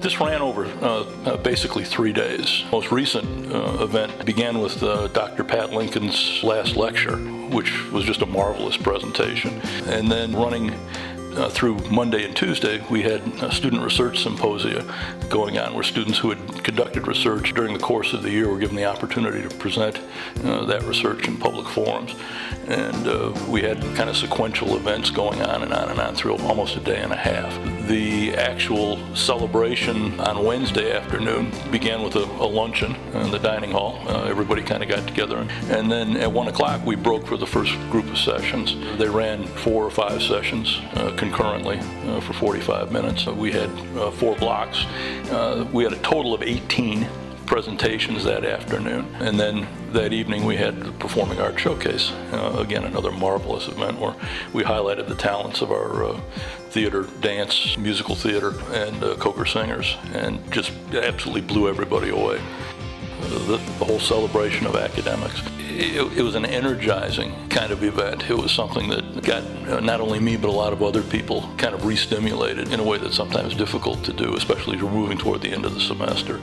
This ran over basically 3 days. The most recent event began with Dr. Pat Lincoln's last lecture, which was just a marvelous presentation. And then running through Monday and Tuesday, we had student research symposia going on where students who had conducted research during the course of the year were given the opportunity to present that research in public forums. And we had kind of sequential events going on and on and on through almost a day and a half. The actual celebration on Wednesday afternoon began with a luncheon in the dining hall. Everybody kind of got together. And then at 1 o'clock, we broke for the first group of sessions. They ran 4 or 5 sessions concurrently for 45 minutes. We had 4 blocks. We had a total of 18 presentations that afternoon, and then that evening we had the Performing Arts Showcase. Again, another marvelous event where we highlighted the talents of our theater, dance, musical theater, and Coker singers, and just absolutely blew everybody away. The whole celebration of academics. It was an energizing kind of event. It was something that got not only me but a lot of other people kind of re-stimulated in a way that's sometimes difficult to do, especially as we're moving toward the end of the semester.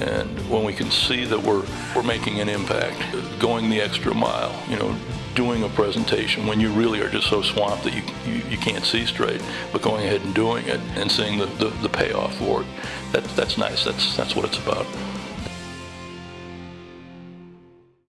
And when we can see that we're making an impact, going the extra mile, you know, doing a presentation when you really are just so swamped that you can't see straight, but going ahead and doing it and seeing the payoff for it, that's nice. That's what it's about.